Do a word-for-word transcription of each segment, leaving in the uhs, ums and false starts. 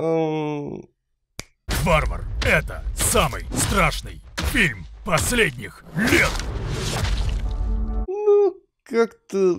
Эм... Варвар – это самый страшный фильм последних лет. Ну, как-то...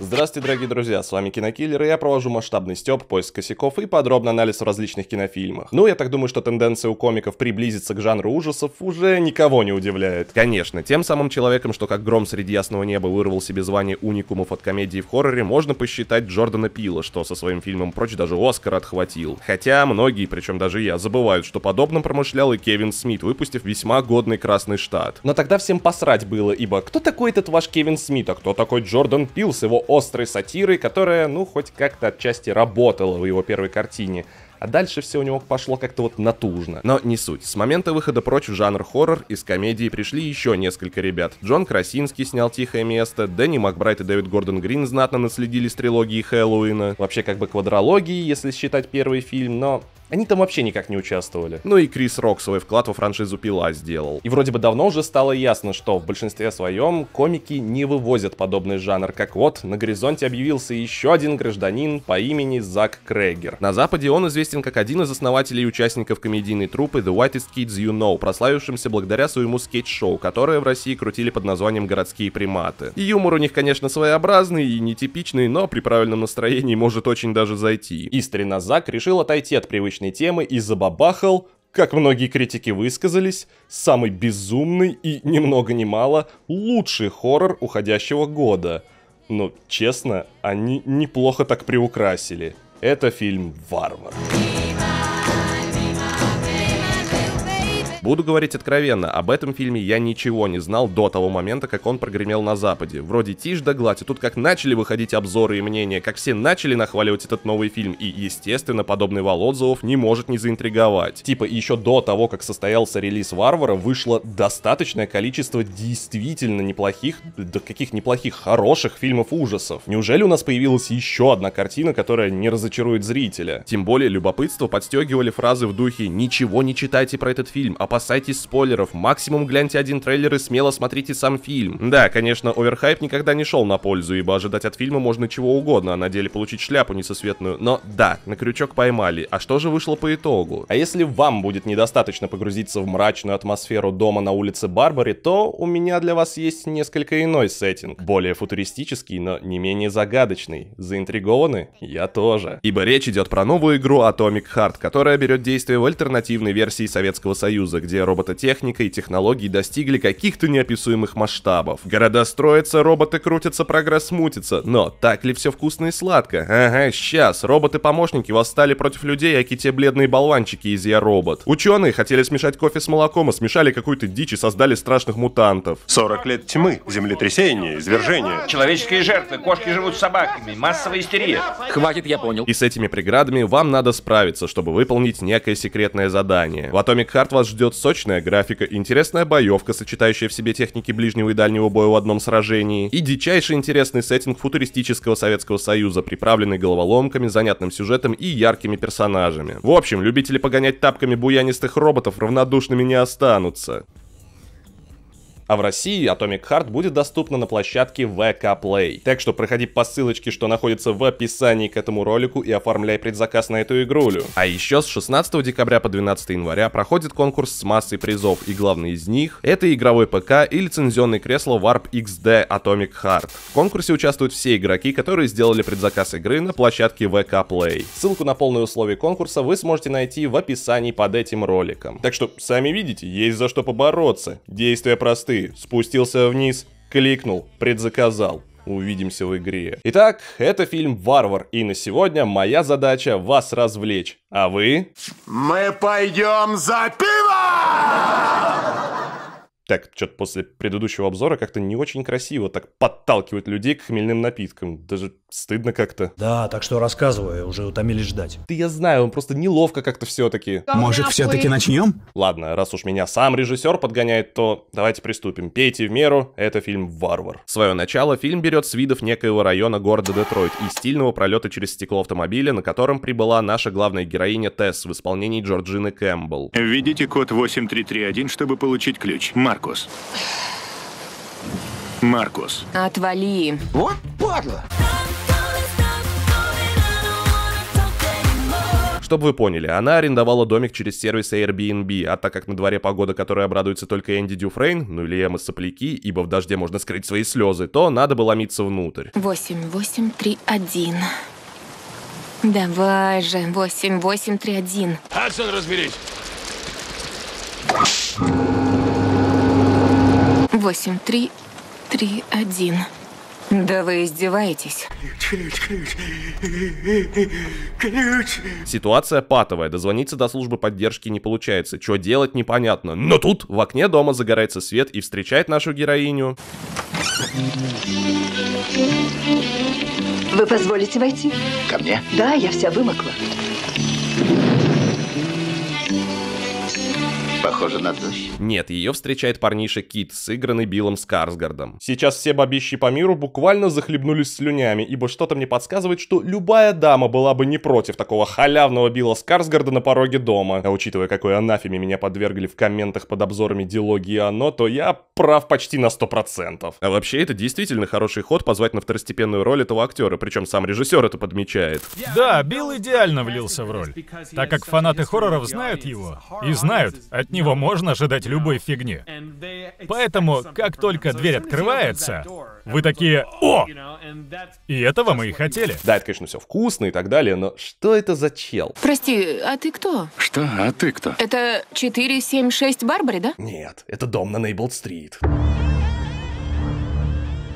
Здравствуйте, дорогие друзья, с вами Кинокиллер, и я провожу масштабный стёб, поиск косяков и подробный анализ в различных кинофильмах. Ну, я так думаю, что тенденция у комиков приблизиться к жанру ужасов уже никого не удивляет. Конечно, тем самым человеком, что как гром среди ясного неба вырвал себе звание уникумов от комедии в хорроре, можно посчитать Джордана Пила, что со своим фильмом «Прочь» даже Оскар отхватил. Хотя многие, причем даже я, забывают, что подобным промышлял и Кевин Смит, выпустив весьма годный «Красный штат». Но тогда всем посрать было, ибо кто такой этот ваш Кевин Смит, а кто такой Джордан Пил с его острой сатирой, которая, ну, хоть как-то отчасти работала в его первой картине. А дальше все у него пошло как-то вот натужно. Но не суть. С момента выхода «Прочь» в жанр хоррор из комедии пришли еще несколько ребят. Джон Красинский снял «Тихое место», Дэнни Макбрайт и Дэвид Гордон Грин знатно наследили с трилогии Хэллоуина. Вообще как бы квадрологии, если считать первый фильм, но... они там вообще никак не участвовали. Ну и Крис Рок свой вклад во франшизу «Пила» сделал. И вроде бы давно уже стало ясно, что в большинстве своем комики не вывозят подобный жанр. Как вот, на горизонте объявился еще один гражданин по имени Зак Крэгер. На Западе он известен как один из основателей и участников комедийной труппы The Whitest Kids You Know, прославившимся благодаря своему скетч-шоу, которое в России крутили под названием «Городские приматы». И юмор у них, конечно, своеобразный и нетипичный, но при правильном настроении может очень даже зайти. Исторично Зак решил отойти от привычной темы и забабахал, как многие критики высказались, самый безумный и, ни много ни мало, лучший хоррор уходящего года. Но, честно, они неплохо так приукрасили. Это фильм «Варвар». Буду говорить откровенно, об этом фильме я ничего не знал до того момента, как он прогремел на Западе. Вроде тишь да гладь, а тут как начали выходить обзоры и мнения, как все начали нахваливать этот новый фильм, и, естественно, подобный вал отзывов не может не заинтриговать. Типа еще до того, как состоялся релиз «Варвара», вышло достаточное количество действительно неплохих, да каких неплохих, хороших фильмов ужасов. Неужели у нас появилась еще одна картина, которая не разочарует зрителя? Тем более любопытство подстегивали фразы в духе «Ничего не читайте про этот фильм», а опасайтесь спойлеров, максимум гляньте один трейлер и смело смотрите сам фильм. Да, конечно, оверхайп никогда не шел на пользу, ибо ожидать от фильма можно чего угодно, а на деле получить шляпу несусветную. Но да, на крючок поймали. А что же вышло по итогу? А если вам будет недостаточно погрузиться в мрачную атмосферу дома на улице Барбари, то у меня для вас есть несколько иной сеттинг. Более футуристический, но не менее загадочный. Заинтригованы? Я тоже. Ибо речь идет про новую игру Atomic Heart, которая берет действие в альтернативной версии Советского Союза, где робототехника и технологии достигли каких-то неописуемых масштабов. Города строятся, роботы крутятся, прогресс мутится. Но так ли все вкусно и сладко? Ага, сейчас. Роботы-помощники восстали против людей, аки те бледные болванчики из «Я, робот». Ученые хотели смешать кофе с молоком, а смешали какую-то дичь и создали страшных мутантов. сорок лет тьмы, землетрясение, извержение. Человеческие жертвы, кошки живут с собаками, массовая истерия. Хватит, я понял. И с этими преградами вам надо справиться, чтобы выполнить некое секретное задание. В Atomic Heart вас ждет сочная графика, интересная боевка, сочетающая в себе техники ближнего и дальнего боя в одном сражении, и дичайший интересный сеттинг футуристического Советского Союза, приправленный головоломками, занятным сюжетом и яркими персонажами. В общем, любители погонять тапками буянистых роботов равнодушными не останутся. А в России Atomic Heart будет доступна на площадке вэ ка Play. Так что проходи по ссылочке, что находится в описании к этому ролику, и оформляй предзаказ на эту игрулю. А еще с шестнадцатого декабря по двенадцатое января проходит конкурс с массой призов, и главный из них — это игровой ПК и лицензионное кресло Warp икс ди Atomic Heart. В конкурсе участвуют все игроки, которые сделали предзаказ игры на площадке вэ ка Play. Ссылку на полные условия конкурса вы сможете найти в описании под этим роликом. Так что, сами видите, есть за что побороться. Действия просты. Спустился вниз, кликнул, предзаказал. Увидимся в игре. Итак, это фильм «Варвар», и на сегодня моя задача вас развлечь. А вы... Мы пойдем за пиво! Так, что-то после предыдущего обзора как-то не очень красиво так подталкивают людей к хмельным напиткам. Даже стыдно как-то. Да, так что рассказывай, уже утомились ждать. Да я знаю, он просто неловко как-то все-таки. Может, все-таки начнем? Ладно, раз уж меня сам режиссер подгоняет, то давайте приступим. Пейте в меру, это фильм «Варвар». Свое начало фильм берет с видов некоего района города Детройт и стильного пролета через стекло автомобиля, на котором прибыла наша главная героиня Тесс в исполнении Джорджины Кэмпбелл. Введите код восемь три три один, чтобы получить ключ. Марк. Маркус. Маркус. Отвали. Вот падла. Чтобы вы поняли, она арендовала домик через сервис Airbnb, а так как на дворе погода, которой обрадуется только Энди Дюфрейн, ну или Эмма Сопляки, ибо в дожде можно скрыть свои слезы, то надо было ломиться внутрь. восемь восемь три один. Давай же, восемь восемь три один. Хадсон, разберись! восемь три три один. Да вы издеваетесь. Ключ, ключ, ключ. Ситуация патовая. Дозвониться до службы поддержки не получается. Что делать, непонятно. Но тут в окне дома загорается свет и встречает нашу героиню. Вы позволите войти? Ко мне? Да, я вся вымокла. Похоже на дождь. Нет, ее встречает парниша Кит, сыгранный Биллом Скарсгардом. Сейчас все бабищи по миру буквально захлебнулись слюнями, ибо что-то мне подсказывает, что любая дама была бы не против такого халявного Билла Скарсгарда на пороге дома. А учитывая, какой анафеме меня подвергли в комментах под обзорами «Дилогии оно», то я прав почти на сто процентов. А вообще, это действительно хороший ход позвать на второстепенную роль этого актера, причем сам режиссер это подмечает. Да, Билл идеально влился в роль, так как фанаты хорроров знают его и знают, от него можно ожидать любой фигни. Поэтому, как только дверь открывается, вы такие: «О!» И этого мы и хотели. Да, это, конечно, все вкусно и так далее, но что это за чел? Прости, а ты кто? Что? А ты кто? Это четыре семь шесть Барбари, да? Нет, это дом на Нейбл-стрит.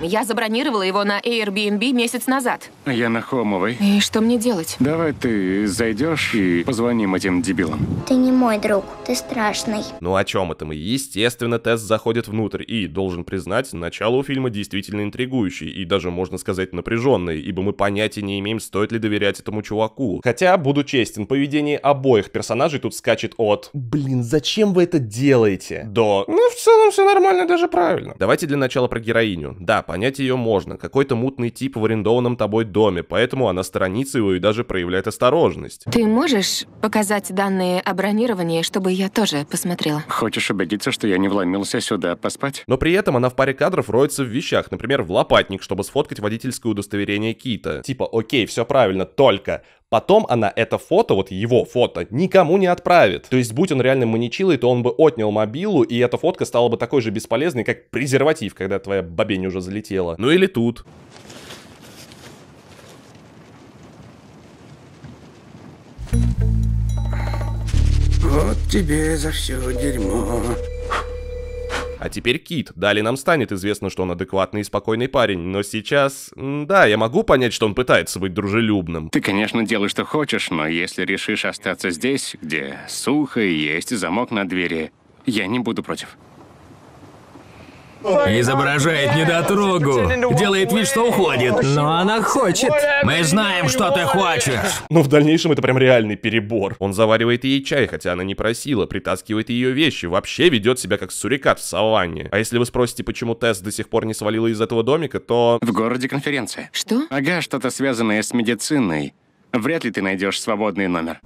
Я забронировала его на Airbnb месяц назад. Я на Хомовой. И что мне делать? Давай ты зайдешь и позвоним этим дебилам. Ты не мой друг, ты страшный. Ну о чем это мы? Естественно, Тесс заходит внутрь и, должен признать, начало у фильма действительно интригующее и даже, можно сказать, напряженное, ибо мы понятия не имеем, стоит ли доверять этому чуваку. Хотя, буду честен, поведение обоих персонажей тут скачет от «Блин, зачем вы это делаете?» до «Ну, в целом все нормально, даже правильно». Давайте для начала про героиню. Да, понять ее можно. Какой-то мутный тип в арендованном тобой доме, поэтому она сторонится его и даже проявляет осторожность. Ты можешь показать данные о бронировании, чтобы я тоже посмотрела? Хочешь убедиться, что я не вломился сюда поспать? Но при этом она в паре кадров роется в вещах, например, в лопатник, чтобы сфоткать водительское удостоверение Кита. Типа, окей, все правильно, только... Потом она это фото, вот его фото, никому не отправит. То есть, будь он реально маничилой, то он бы отнял мобилу, и эта фотка стала бы такой же бесполезной, как презерватив, когда твоя бабень уже залетела. Ну или тут. Вот тебе за все дерьмо. А теперь Кит. Далее нам станет известно, что он адекватный и спокойный парень. Но сейчас... Да, я могу понять, что он пытается быть дружелюбным. Ты, конечно, делай, что хочешь, но если решишь остаться здесь, где сухо и есть замок на двери, я не буду против. Изображает недотрогу. Делает вид, что уходит. Но она хочет. Мы знаем, что ты хочешь. Но в дальнейшем это прям реальный перебор. Он заваривает ей чай, хотя она не просила. Притаскивает ее вещи. Вообще ведет себя как сурикат в саванне. А если вы спросите, почему Тесс до сих пор не свалила из этого домика, то... В городе конференция. Что? Ага, что-то связанное с медициной. Вряд ли ты найдешь свободный номер.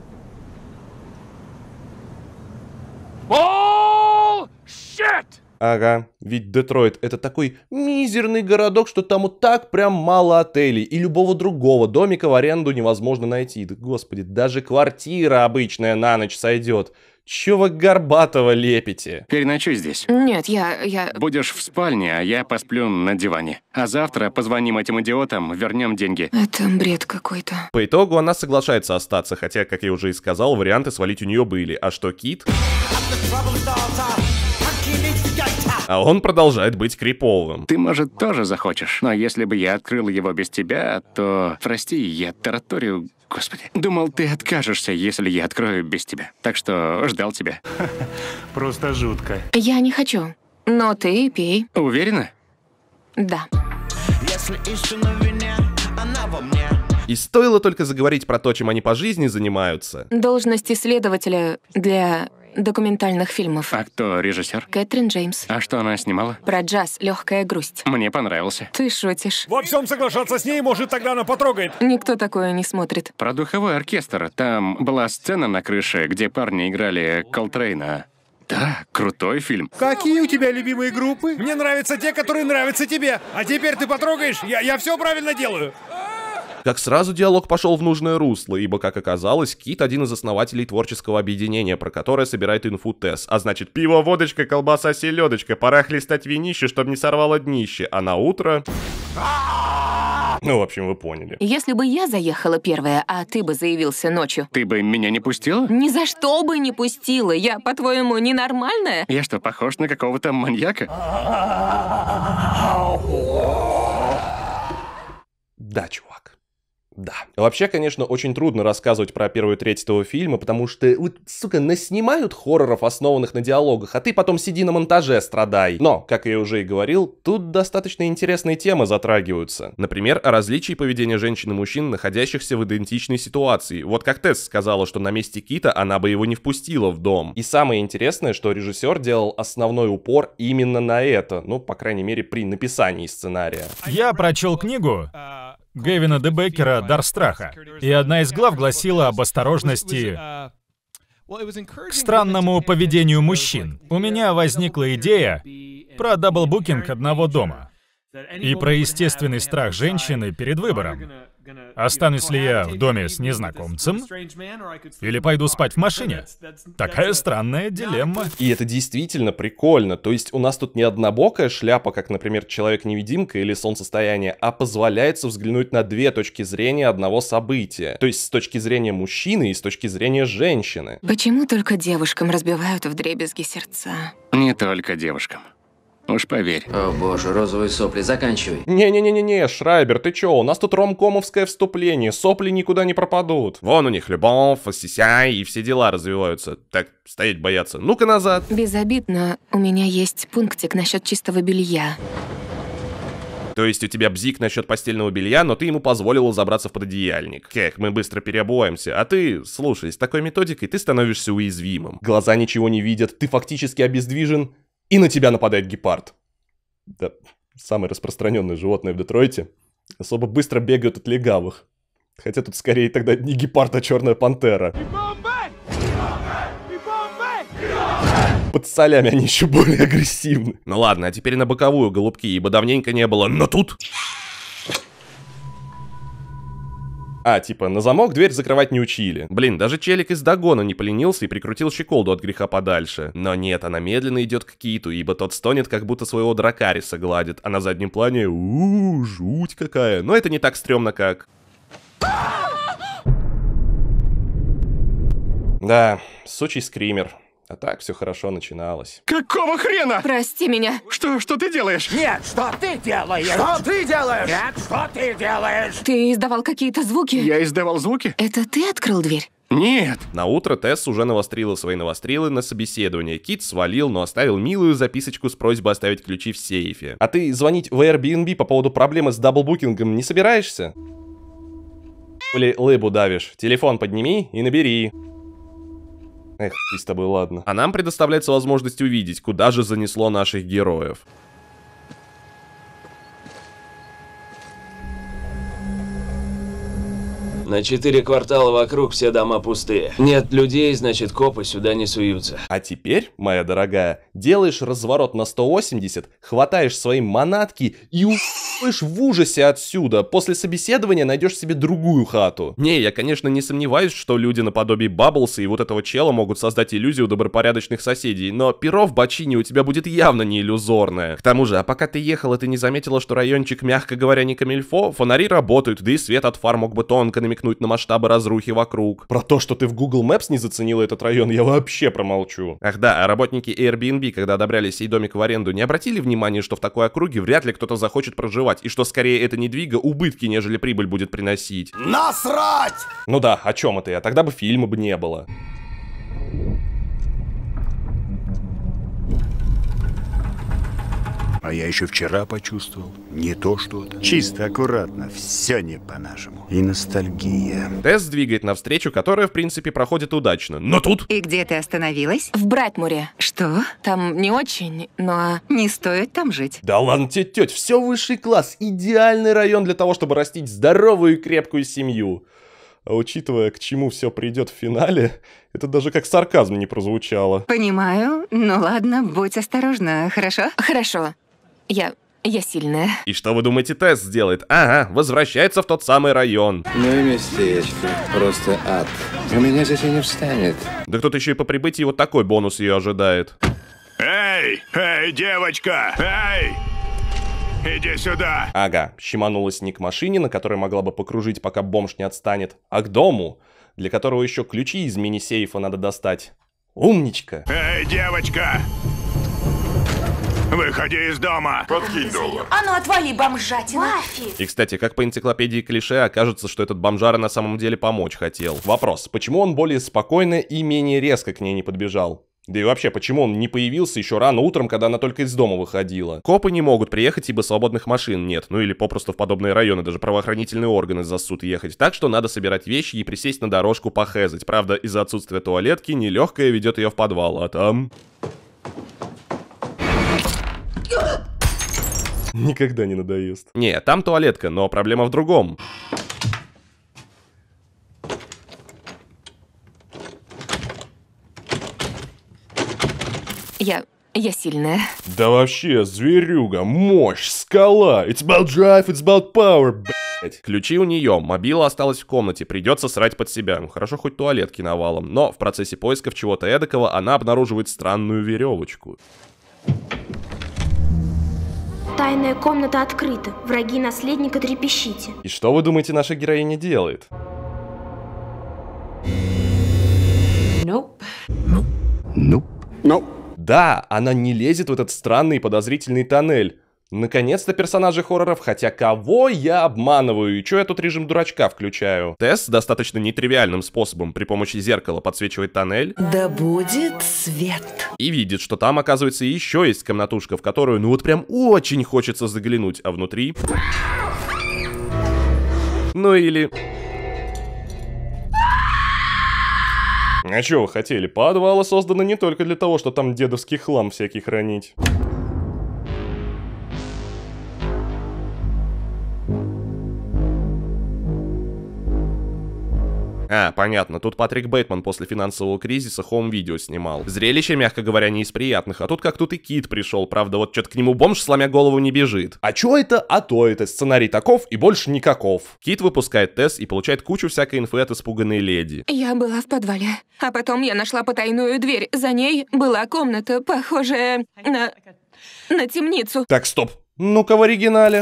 Ага, ведь Детройт это такой мизерный городок, что там вот так прям мало отелей, и любого другого домика в аренду невозможно найти. Да, господи, даже квартира обычная на ночь сойдет. Чё вы горбатого лепите? Переночуй здесь. Нет, я, я... Будешь в спальне, а я посплю на диване. А завтра позвоним этим идиотам, вернем деньги. Это бред какой-то. По итогу она соглашается остаться, хотя, как я уже и сказал, варианты свалить у нее были. А что Кит? А он продолжает быть криповым. Ты, может, тоже захочешь, но если бы я открыл его без тебя, то... Прости, я тараторию... Господи. Думал, ты откажешься, если я открою без тебя. Так что ждал тебя. Просто жутко. Я не хочу, но ты пей. Уверена? Да. Если истина в вине, она во мне. И стоило только заговорить про то, чем они по жизни занимаются. Должность исследователя для... документальных фильмов. А кто режиссер? Кэтрин Джеймс. А что она снимала? Про джаз, легкая грусть. Мне понравился. Ты шутишь. Во всем соглашаться с ней, может, тогда она потрогает. Никто такое не смотрит. Про духовой оркестр. Там была сцена на крыше, где парни играли Колтрейна. Да, крутой фильм. Какие у тебя любимые группы? Мне нравятся те, которые нравятся тебе. А теперь ты потрогаешь? Я, я все правильно делаю. Как сразу диалог пошел в нужное русло, ибо, как оказалось, Кит — один из основателей творческого объединения, про которое собирает инфу Тесс. А значит, пиво, водочка, колбаса, селедочка, пора хлестать винище, чтобы не сорвало днище, а на утро... Ну, в общем, вы поняли. Если бы я заехала первая, а ты бы заявился ночью... Ты бы меня не пустила? Ни за что бы не пустила. Я, по-твоему, ненормальная? Я что, похож на какого-то маньяка? Да, чувак. Да. Вообще, конечно, очень трудно рассказывать про первую треть этого фильма, потому что, вот, сука, наснимают хорроров, основанных на диалогах, а ты потом сиди на монтаже, страдай. Но, как я уже и говорил, тут достаточно интересные темы затрагиваются. Например, о различии поведения женщин и мужчин, находящихся в идентичной ситуации. Вот как Тесс сказала, что на месте Кита она бы его не впустила в дом. И самое интересное, что режиссер делал основной упор именно на это. Ну, по крайней мере, при написании сценария. Я прочел книгу Гэвина Де Беккера «Дар страха». И одна из глав гласила об осторожности к странному поведению мужчин. У меня возникла идея про даблбукинг одного дома и про естественный страх женщины перед выбором. Останусь ли я в доме с незнакомцем или пойду спать в машине? Такая странная дилемма. И это действительно прикольно. То есть у нас тут не однобокая шляпа, как, например, «Человек-невидимка» или «Солнцестояние», а позволяется взглянуть на две точки зрения одного события. То есть с точки зрения мужчины и с точки зрения женщины. Почему только девушкам разбивают вдребезги сердца? Не только девушкам. Уж поверь. О боже, розовые сопли, заканчивай. Не-не-не-не-не, Шрайбер, ты чё, у нас тут ромкомовское вступление, сопли никуда не пропадут. Вон у них любовь, сисяй и все дела развиваются. Так, стоять боятся. Ну-ка назад. Безобидно, у меня есть пунктик насчет чистого белья. То есть у тебя бзик насчет постельного белья, но ты ему позволила забраться в пододеяльник. Как, мы быстро переобуваемся, а ты, слушай, с такой методикой ты становишься уязвимым. Глаза ничего не видят, ты фактически обездвижен. И на тебя нападает гепард. Да, самое распространенное животное в Детройте. Особо быстро бегают от легавых. Хотя тут скорее тогда не гепард, а черная пантера. Под солями они еще более агрессивны. Ну ладно, а теперь на боковую, голубки, ибо давненько не было. Но тут... А, типа, на замок дверь закрывать не учили. Блин, даже челик из Дагона не поленился и прикрутил щеколду от греха подальше. Но нет, она медленно идет к Киту, ибо тот стонет, как будто своего дракариса гладит. А на заднем плане, у-у-у, жуть какая. Но это не так стрёмно, как... Да, сучий скример. А так все хорошо начиналось. Какого хрена? Прости меня. Что, что ты делаешь? Нет, что ты делаешь? Что ты делаешь? Нет, что ты делаешь? Ты издавал какие-то звуки? Я издавал звуки? Это ты открыл дверь? Нет. На утро Тесс уже навострила свои новострелы на собеседование. Кит свалил, но оставил милую записочку с просьбой оставить ключи в сейфе. А ты звонить в Airbnb по поводу проблемы с даблбукингом не собираешься? Или лыбу давишь? Телефон подними и набери. Эх, и с тобой, ладно. А нам предоставляется возможность увидеть, куда же занесло наших героев. На четыре квартала вокруг все дома пустые. Нет людей, значит, копы сюда не суются. А теперь, моя дорогая, делаешь разворот на сто восемьдесят, хватаешь свои манатки и уходишь в ужасе отсюда. После собеседования найдешь себе другую хату. Не, я, конечно, не сомневаюсь, что люди наподобие Бабблса и вот этого чела могут создать иллюзию добропорядочных соседей, но перо в бочине у тебя будет явно не иллюзорное. К тому же, а пока ты ехала, ты не заметила, что райончик, мягко говоря, не камильфо, фонари работают, да и свет от фар мог бы тонко намекнуть на масштабы разрухи вокруг. Про то, что ты в Google Maps не заценила этот район, я вообще промолчу. Ах да, а работники Airbnb, когда одобряли сей домик в аренду, не обратили внимания, что в такой округе вряд ли кто-то захочет проживать, и что скорее это недвига, убытки, нежели прибыль будет приносить. Насрать! Ну да, о чем это я? Тогда бы фильма бы не было. А я еще вчера почувствовал не то что-то. Чисто, аккуратно, все не по-нашему. И ностальгия. Тесс двигает навстречу, которая, в принципе, проходит удачно. Но тут... И где ты остановилась? В Братмуре. Что? Там не очень, но не стоит там жить. Да ладно тебе, теть, все высший класс. Идеальный район для того, чтобы растить здоровую и крепкую семью. А учитывая, к чему все придет в финале, это даже как сарказм не прозвучало. Понимаю. Ну ладно, будь осторожна, хорошо? Хорошо. Я Я сильная. И что вы думаете, Тесс сделает? Ага, возвращается в тот самый район. Ну и местечко. Просто ад. У меня здесь и не встанет. Да кто-то еще и по прибытии вот такой бонус ее ожидает. Эй! Эй, девочка! Эй! Иди сюда! Ага, щеманулась не к машине, на которой могла бы покружить, пока бомж не отстанет, а к дому, для которого еще ключи из мини-сейфа надо достать. Умничка! Эй, девочка! Выходи из дома! Подкинь доллар! А ну отвали, бомжатина! Мафи. И, кстати, как по энциклопедии клише, окажется, что этот бомжара на самом деле помочь хотел. Вопрос, почему он более спокойно и менее резко к ней не подбежал? Да и вообще, почему он не появился еще рано утром, когда она только из дома выходила? Копы не могут приехать, ибо свободных машин нет. Ну или попросту в подобные районы даже правоохранительные органы засут ехать. Так что надо собирать вещи и присесть на дорожку похезать. Правда, из-за отсутствия туалетки нелегкая ведет ее в подвал, а там... Никогда не надоест. Не, там туалетка, но проблема в другом. Я... я сильная. Да вообще, зверюга, мощь, скала. It's about drive, it's about power, блять. Ключи у нее, мобила осталась в комнате, придется срать под себя. Хорошо, хоть туалетки навалом, но в процессе поисков чего-то эдакого она обнаруживает странную веревочку. Тайная комната открыта, враги наследника трепещите. И что вы думаете, наша героиня делает? Nope. Nope. Nope. Nope. Да, она не лезет в этот странный и подозрительный тоннель. Наконец-то персонажи хорроров, хотя кого я обманываю, и чё я тут режим дурачка включаю? Тесс достаточно нетривиальным способом при помощи зеркала подсвечивает тоннель. Да будет свет. И видит, что там, оказывается, еще есть комнатушка, в которую ну вот прям очень хочется заглянуть, а внутри... Ну или... А чё вы хотели? Подвалы созданы не только для того, что там дедовский хлам всякий хранить. А, понятно, тут Патрик Бейтман после финансового кризиса хоум-видео снимал. Зрелище, мягко говоря, не из приятных, а тут как тут и Кит пришел, правда, вот что-то к нему бомж, сломя голову, не бежит. А чё это? А то это, сценарий таков и больше никаков. Кит выпускает Тесс и получает кучу всякой инфы от испуганной леди. Я была в подвале, а потом я нашла потайную дверь, за ней была комната, похожая на... на темницу. Так, стоп. Ну-ка в оригинале.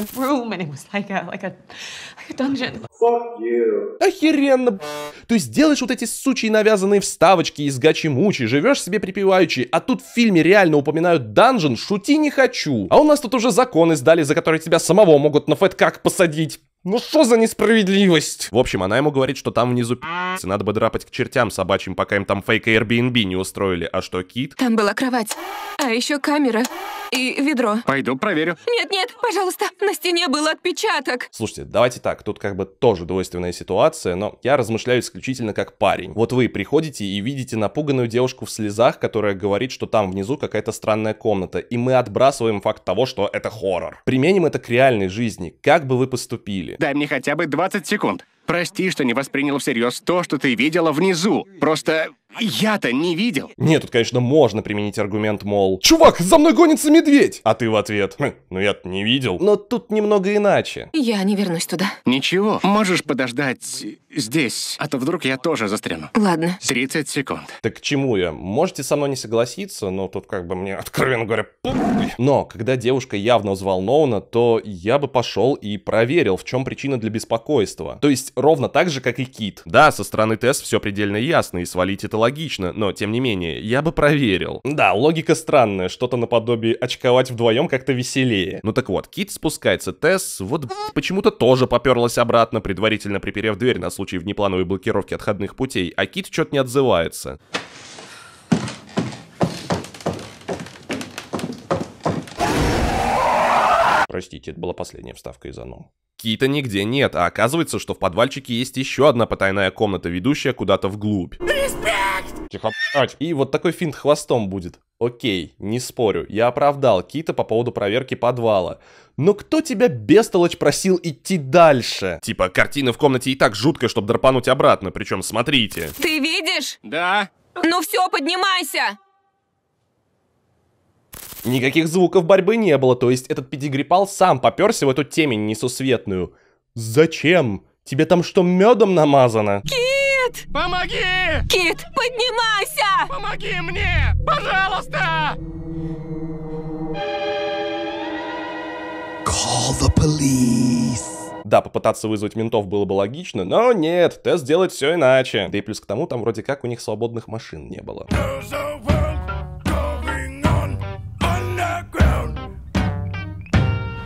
Охеренно. То есть делаешь вот эти сучьи навязанные вставочки из гачи-мучи, живешь себе припеваючи, а тут в фильме реально упоминают данжен, шути не хочу. А у нас тут уже законы сдали, за которые тебя самого могут на фэткак посадить. Ну что за несправедливость? В общем, она ему говорит, что там внизу пи***цы, надо бы драпать к чертям собачьим, пока им там фейк Airbnb не устроили. А что, Кит? Там была кровать, а еще камера. И ведро. Пойду проверю. Нет-нет, пожалуйста, на стене был отпечаток. Слушайте, давайте так, тут как бы тоже двойственная ситуация, но я размышляю исключительно как парень. Вот вы приходите и видите напуганную девушку в слезах, которая говорит, что там внизу какая-то странная комната, и мы отбрасываем факт того, что это хоррор. Применим это к реальной жизни, как бы вы поступили? Дай мне хотя бы двадцать секунд. Прости, что не воспринял всерьез то, что ты видела внизу. Просто я-то не видел. Нет, тут, конечно, можно применить аргумент, мол, чувак, за мной гонится медведь! А ты в ответ, хм, ну я-то не видел. Но тут немного иначе. Я не вернусь туда. Ничего, можешь подождать здесь, а то вдруг я тоже застряну. Ладно. тридцать секунд. Так к чему я? Можете со мной не согласиться, но тут как бы мне, откровенно говоря, пух. Но когда девушка явно взволнована, то я бы пошел и проверил, в чем причина для беспокойства. То есть ровно так же, как и Кит. Да, со стороны Тесс все предельно ясно, и свалить это логично, но тем не менее, я бы проверил. Да, логика странная, что-то наподобие очковать вдвоем как-то веселее. Ну так вот, Кит спускается, Тесс вот почему-то тоже поперлась обратно, предварительно приперев дверь на случай внеплановой блокировки отходных путей, а Кит что-то не отзывается. Простите, это была последняя вставка из оно. Кита нигде нет, а оказывается, что в подвальчике есть еще одна потайная комната, ведущая куда-то вглубь. Респект! Тихо, блядь. И вот такой финт хвостом будет. Окей, не спорю, я оправдал Кита по поводу проверки подвала. Но кто тебя, бестолочь, просил идти дальше? Типа, картина в комнате и так жуткая, чтобы драпануть обратно, причем смотрите. Ты видишь? Да. Ну все, поднимайся! Никаких звуков борьбы не было, то есть этот пятигриппал сам попёрся в эту темень несусветную. Зачем? Тебе там что, медом намазано? Кит! Помоги! Кит, поднимайся! Помоги мне! Пожалуйста! Call the police! Да, попытаться вызвать ментов было бы логично, но нет, тест делает все иначе. Да и плюс к тому, там вроде как у них свободных машин не было.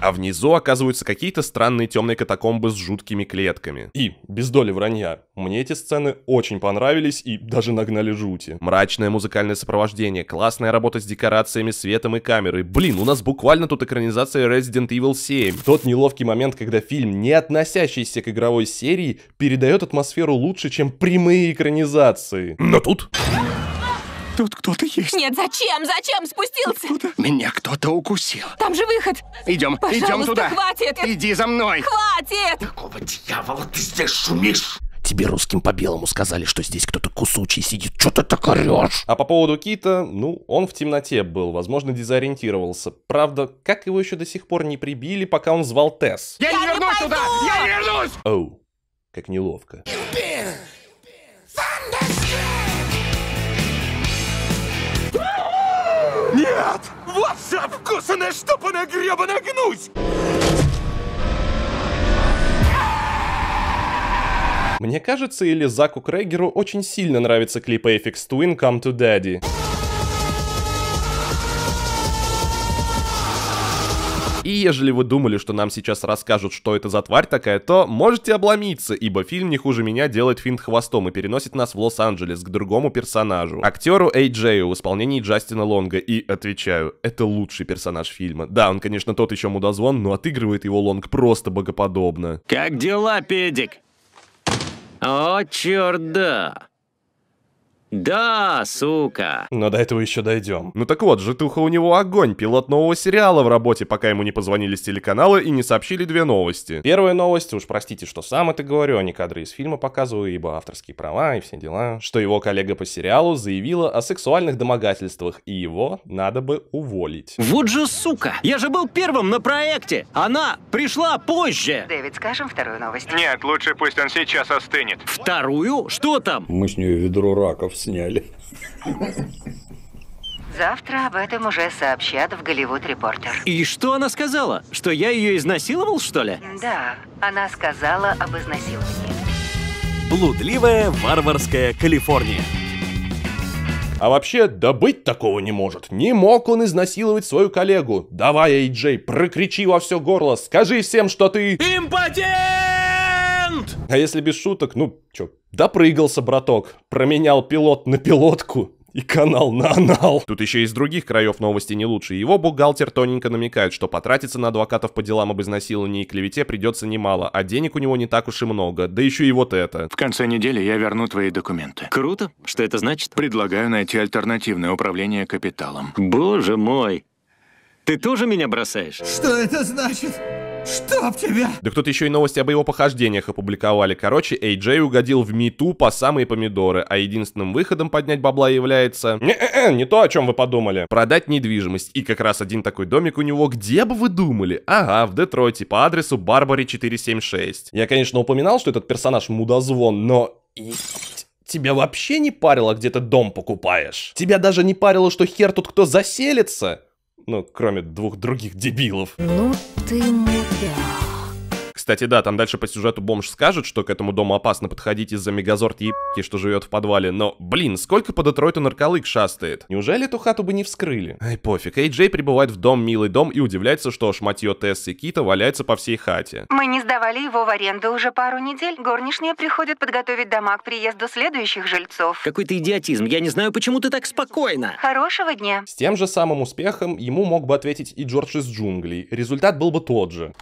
А внизу оказываются какие-то странные темные катакомбы с жуткими клетками. И, без доли вранья, мне эти сцены очень понравились и даже нагнали жути. Мрачное музыкальное сопровождение, классная работа с декорациями, светом и камерой. Блин, у нас буквально тут экранизация Resident Evil семь. Тот неловкий момент, когда фильм, не относящийся к игровой серии, передает атмосферу лучше, чем прямые экранизации. Но тут... Тут кто-то есть. Нет, зачем? Зачем спустился? Кто-то? Меня кто-то укусил. Там же выход. Идем, пожалуйста, идем туда. Хватит. Иди за мной. Хватит. Какого дьявола ты здесь шумишь? Тебе русским по белому сказали, что здесь кто-то кусучий сидит. Чё ты так орёшь? А по поводу Кита, ну, он в темноте был. Возможно, дезориентировался. Правда, как его еще до сих пор не прибили, пока он звал Тесс? Я, Я не вернусь туда! Я не вернусь! Оу, как неловко. Нет! Вот же обкусанная штопанная гребаная гнусь! Мне кажется, или Заку Крейгеру очень сильно нравится клип Aphex Twin Come to Daddy. И ежели вы думали, что нам сейчас расскажут, что это за тварь такая, то можете обломиться, ибо фильм не хуже меня делает финт хвостом и переносит нас в Лос-Анджелес к другому персонажу. Актеру Эй Джею в исполнении Джастина Лонга, и, отвечаю, это лучший персонаж фильма. Да, он, конечно, тот еще мудозвон, но отыгрывает его Лонг просто богоподобно. Как дела, педик? О, черт, да. Да, сука. Но до этого еще дойдем. Ну так вот, житуха у него огонь, пилот нового сериала в работе, пока ему не позвонили с телеканала и не сообщили две новости. Первая новость, уж простите, что сам это говорю, а не кадры из фильма показываю, ибо авторские права и все дела, что его коллега по сериалу заявила о сексуальных домогательствах, и его надо бы уволить. Вот же сука, я же был первым на проекте, она пришла позже. Дэвид, скажем вторую новость? Нет, лучше пусть он сейчас остынет. Вторую? Что там? Мы с нее ведро раков сняли. Завтра об этом уже сообщат в Голливуд Репортер. И что она сказала? Что я ее изнасиловал, что ли? Да, она сказала об изнасиловании. Блудливая варварская Калифорния. А вообще, да быть такого не может. Не мог он изнасиловать свою коллегу. Давай, Эй Джей, прокричи во все горло, скажи всем, что ты... импотент! А если без шуток, ну, чё... Допрыгался, браток, променял пилот на пилотку и канал на анал. Тут еще из других краев новости не лучше. Его бухгалтер тоненько намекает, что потратиться на адвокатов по делам об изнасиловании и клевете придется немало, а денег у него не так уж и много, да еще и вот это. В конце недели я верну твои документы. Круто. Что это значит? Предлагаю найти альтернативное управление капиталом. Боже мой, ты тоже меня бросаешь? Что это значит? Чтоб тебя! Да кто-то еще и новости об его похождениях опубликовали. Короче, Эй Джей угодил в миту по самые помидоры, а единственным выходом поднять бабла является... Не-э-э, не то, о чем вы подумали. Продать недвижимость. И как раз один такой домик у него, где бы вы думали? Ага, в Детройте, по адресу Барбари четыреста семьдесят шесть. Я, конечно, упоминал, что этот персонаж мудозвон, но... Тебя вообще не парило, где ты дом покупаешь? Тебя даже не парило, что хер тут кто заселится? Ну, кроме двух других дебилов. Ну ты мудак. Кстати, да, там дальше по сюжету бомж скажет, что к этому дому опасно подходить из-за мегазорд ебки, что живет в подвале. Но, блин, сколько по Детройту нарколык шастает. Неужели эту хату бы не вскрыли? Ай, пофиг. Эй Джей прибывает в дом «Милый дом» и удивляется, что шматье Тесс и Кита валяется по всей хате. Мы не сдавали его в аренду уже пару недель. Горничные приходят подготовить дома к приезду следующих жильцов. Какой-то идиотизм. Я не знаю, почему ты так спокойно. Хорошего дня. С тем же самым успехом ему мог бы ответить и Джордж из джунглей. Результат был бы тот же.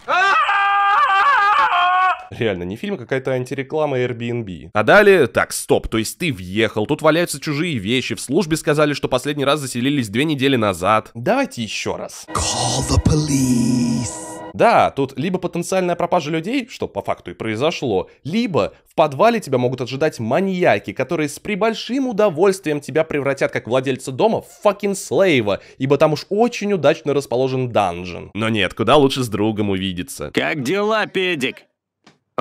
Реально, не фильм, а какая-то антиреклама Airbnb. А далее, так, стоп, то есть ты въехал, тут валяются чужие вещи, в службе сказали, что последний раз заселились две недели назад. Давайте еще раз. Call the police. Да, тут либо потенциальная пропажа людей, что по факту и произошло, либо в подвале тебя могут ожидать маньяки, которые с прибольшим удовольствием тебя превратят как владельца дома в fucking слейва, ибо там уж очень удачно расположен данжен. Но нет, куда лучше с другом увидеться. Как дела, педик?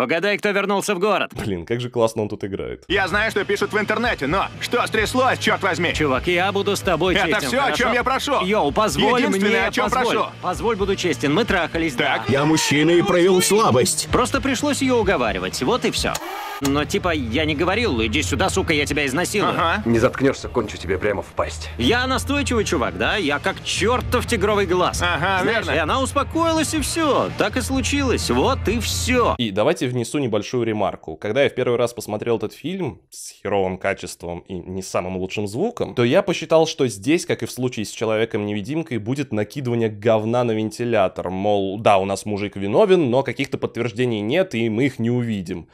Угадай, кто вернулся в город. Блин, как же классно он тут играет. Я знаю, что пишут в интернете, но что стряслось, черт возьми? Чувак, я буду с тобой честен. Это все, о чем я прошу. Йоу, позволь мне, о чем прошу. Позволь, буду честен, мы трахались, так. Да. Я мужчина и проявил слабость. Просто пришлось ее уговаривать, вот и все. Но типа, я не говорил, иди сюда, сука, я тебя изнасилую. Ага. Не заткнешься, кончу тебе прямо в пасть. Я настойчивый чувак, да? Я как чертов тигровый глаз. Ага, знаешь, верно. И она успокоилась, и все. Так и случилось, вот и все. И давайте внесу небольшую ремарку. Когда я в первый раз посмотрел этот фильм с херовым качеством и не самым лучшим звуком, то я посчитал, что здесь, как и в случае с Человеком-невидимкой, будет накидывание говна на вентилятор. Мол, да, у нас мужик виновен, но каких-то подтверждений нет, и мы их не увидим.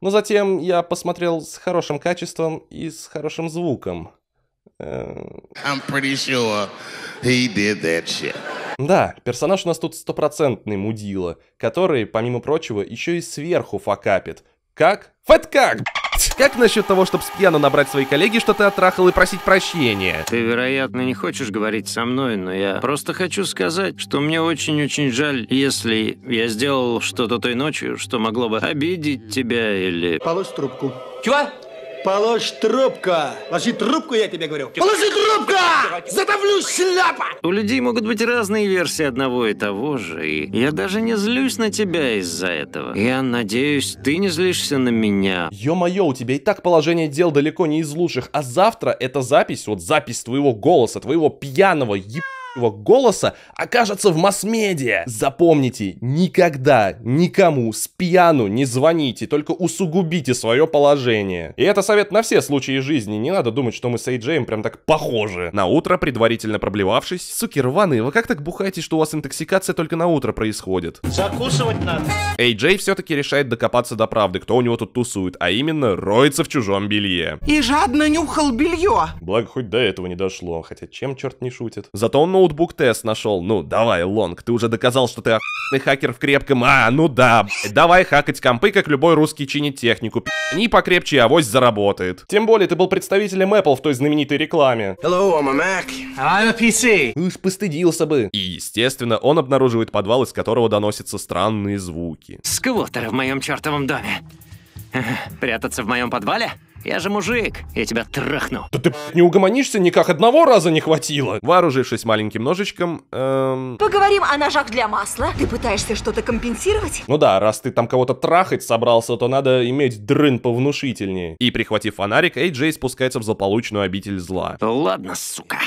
Но затем я посмотрел с хорошим качеством и с хорошим звуком. I'm pretty sure he did that shit. Да, персонаж у нас тут стопроцентный мудила, который, помимо прочего, еще и сверху факапит. Как? Фэт как? Как насчет того, чтобы с пьяну набрать свои коллеги, что ты оттрахал, и просить прощения? Ты, вероятно, не хочешь говорить со мной, но я просто хочу сказать, что мне очень-очень жаль, если я сделал что-то той ночью, что могло бы обидеть тебя или... Положь трубку. Чего? Положь трубку! Положи трубку, я тебе говорю! Положи трубку! Задавлю, шляпа! У людей могут быть разные версии одного и того же, и я даже не злюсь на тебя из-за этого. Я надеюсь, ты не злишься на меня. Ё-моё, у тебя и так положение дел далеко не из лучших, а завтра эта запись, вот запись твоего голоса, твоего пьяного еб... его голоса окажется в масс-медиа. Запомните, никогда никому с пьяну не звоните, только усугубите свое положение. И это совет на все случаи жизни, не надо думать, что мы с Эй Джеем прям так похожи. На утро, предварительно проблевавшись, суки рваные, вы как так бухаете, что у вас интоксикация только на утро происходит? Закусывать надо. Эй Джей все-таки решает докопаться до правды, кто у него тут тусует, а именно роется в чужом белье. И жадно нюхал белье. Благо хоть до этого не дошло, хотя чем черт не шутит. Зато он ноутбук тест нашел. Ну, давай, Лонг, ты уже доказал, что ты охуенный хакер в крепком... А, ну да, блядь. Давай хакать компы, как любой русский чинит технику. Пи***ни покрепче, авось заработает. Тем более, ты был представителем Apple в той знаменитой рекламе. Hello, I'm a Mac. I'm a пи си. Уж постыдился бы. И, естественно, он обнаруживает подвал, из которого доносятся странные звуки. Сквотеры в моем чертовом доме. Прятаться в моем подвале? Я же мужик, я тебя трахну. Да ты не угомонишься, никак одного раза не хватило. Вооружившись маленьким ножичком, эм... поговорим о ножах для масла. Ты пытаешься что-то компенсировать? Ну да, раз ты там кого-то трахать собрался, то надо иметь дрын повнушительнее. И, прихватив фонарик, Эй Джей спускается в злополучную обитель зла. Ладно, сука.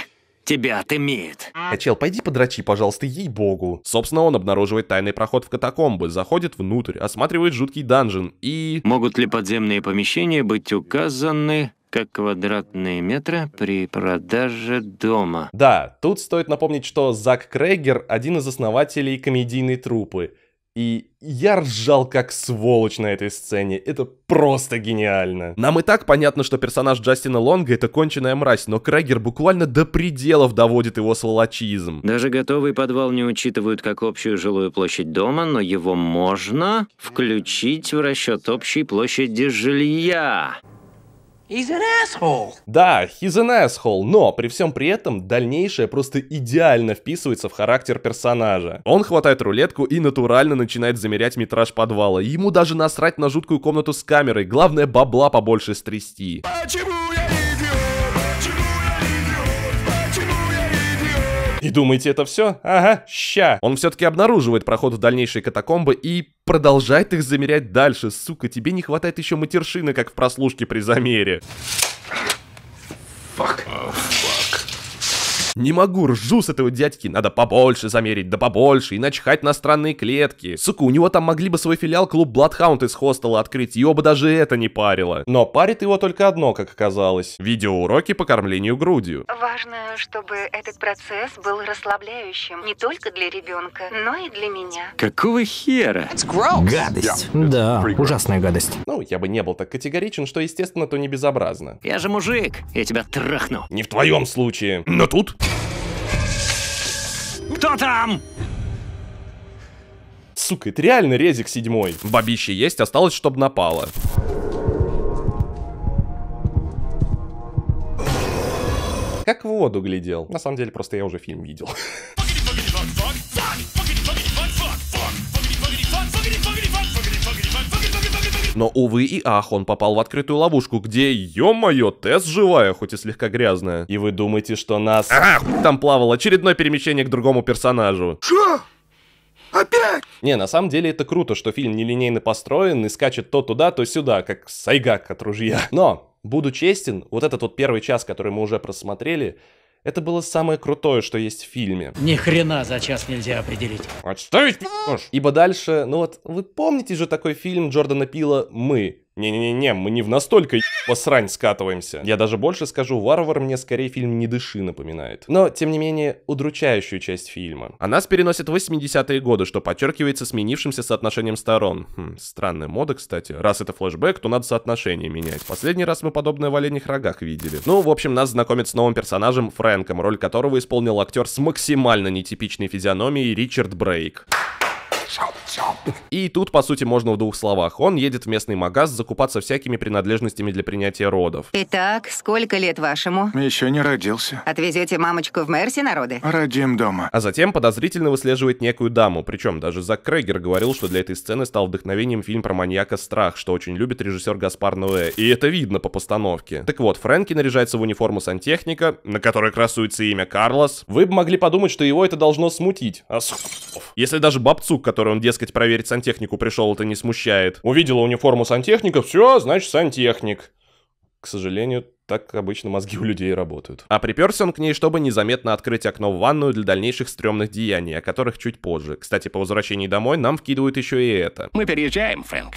Тебя отымеют. А, чел, пойди подрочи, пожалуйста, ей-богу. Собственно, он обнаруживает тайный проход в катакомбы, заходит внутрь, осматривает жуткий данжен и... Могут ли подземные помещения быть указаны... как квадратные метры при продаже дома. Да, тут стоит напомнить, что Зак Крейгер один из основателей комедийной труппы. И я ржал как сволочь на этой сцене. Это просто гениально. Нам и так понятно, что персонаж Джастина Лонга — это конченая мразь, но Крейгер буквально до пределов доводит его сволочизм. Даже готовый подвал не учитывают как общую жилую площадь дома, но его можно включить в расчет общей площади жилья. He's an asshole. Да, he's an asshole, но при всем при этом дальнейшее просто идеально вписывается в характер персонажа. Он хватает рулетку и натурально начинает замерять метраж подвала. Ему даже насрать на жуткую комнату с камерой, главное бабла побольше стрясти. Почему я идиот? Почему я идиот? Почему я идиот? И думаете, это все? Ага, ща. Он все-таки обнаруживает проход в дальнейшие катакомбы и... продолжает их замерять дальше, сука, тебе не хватает еще матершины, как в прослушке при замере. Fuck. Oh, fuck. Не могу, ржу с этого дядьки. Надо побольше замерить, да побольше, и начхать на странные клетки. Сука, у него там могли бы свой филиал клуб Бладхаунд из хостела открыть, его бы даже это не парило. Но парит его только одно, как оказалось. Видеоуроки по кормлению грудью. Важно, чтобы этот процесс был расслабляющим не только для ребенка, но и для меня. Какого хера? Гадость. Yeah. Да, ужасная гадость. Ну, я бы не был так категоричен, что, естественно, то не безобразно. Я же мужик, я тебя трахну. Не в твоем случае. Но тут... Кто там? Сука, это реально резик седьмой. Бабище есть, осталось, чтобы напало. Как в воду глядел. На самом деле, просто я уже фильм видел. Но, увы и ах, он попал в открытую ловушку, где, ё-моё, Тесс живая, хоть и слегка грязная. И вы думаете, что нас... Ах! Там плавало очередное перемещение к другому персонажу. Что? Опять? Не, на самом деле это круто, что фильм нелинейно построен и скачет то туда, то сюда, как сайгак от ружья. Но, буду честен, вот этот вот первый час, который мы уже просмотрели... Это было самое крутое, что есть в фильме. Ни хрена за час нельзя определить. Отставить, пи***ш. Ибо дальше, ну вот, вы помните же такой фильм Джордана Пила «Мы». Не-не-не, мы не в настолько ебо срань скатываемся. Я даже больше скажу, «Варвар» мне скорее фильм «Не дыши» напоминает. Но, тем не менее, удручающую часть фильма. А нас переносит в восьмидесятые годы, что подчеркивается сменившимся соотношением сторон. Хм, странная мода, кстати. Раз это флешбэк, то надо соотношение менять. Последний раз мы подобное в «Оленьих рогах» видели. Ну, в общем, нас знакомят с новым персонажем Фрэнком, роль которого исполнил актер с максимально нетипичной физиономией Ричард Брейк. И тут, по сути, можно в двух словах. Он едет в местный магаз закупаться всякими принадлежностями для принятия родов. Итак, сколько лет вашему? Еще не родился. Отвезете мамочку в Мерси на роды? Родим дома. А затем подозрительно выслеживает некую даму. Причем даже Зак Крейгер говорил, что для этой сцены стал вдохновением фильм про маньяка «Страх», что очень любит режиссер Гаспар Ноэ. И это видно по постановке. Так вот, Фрэнки наряжается в униформу сантехника, на которой красуется имя Карлос. Вы бы могли подумать, что его это должно смутить. А с... Если даже бабцук, который он, дескать, проверить сантехнику пришел, это не смущает. Увидела униформу сантехника, все, значит, сантехник. К сожалению, так обычно мозги у людей работают. А приперся он к ней, чтобы незаметно открыть окно в ванную для дальнейших стрёмных деяний, о которых чуть позже. Кстати, по возвращении домой нам вкидывают еще и это. Мы переезжаем, Фрэнк,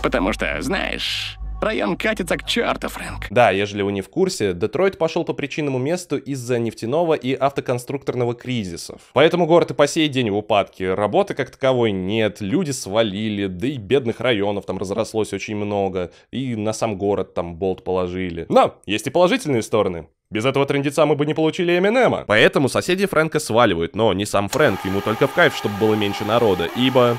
потому что, знаешь... Район катится к черту, Фрэнк. Да, ежели вы не в курсе, Детройт пошел по причинному месту из-за нефтяного и автоконструкторного кризисов. Поэтому город и по сей день в упадке. Работы как таковой нет, люди свалили, да и бедных районов там разрослось очень много. И на сам город там болт положили. Но есть и положительные стороны. Без этого трындеца мы бы не получили Эминема. Поэтому соседи Фрэнка сваливают, но не сам Фрэнк. Ему только в кайф, чтобы было меньше народа, ибо...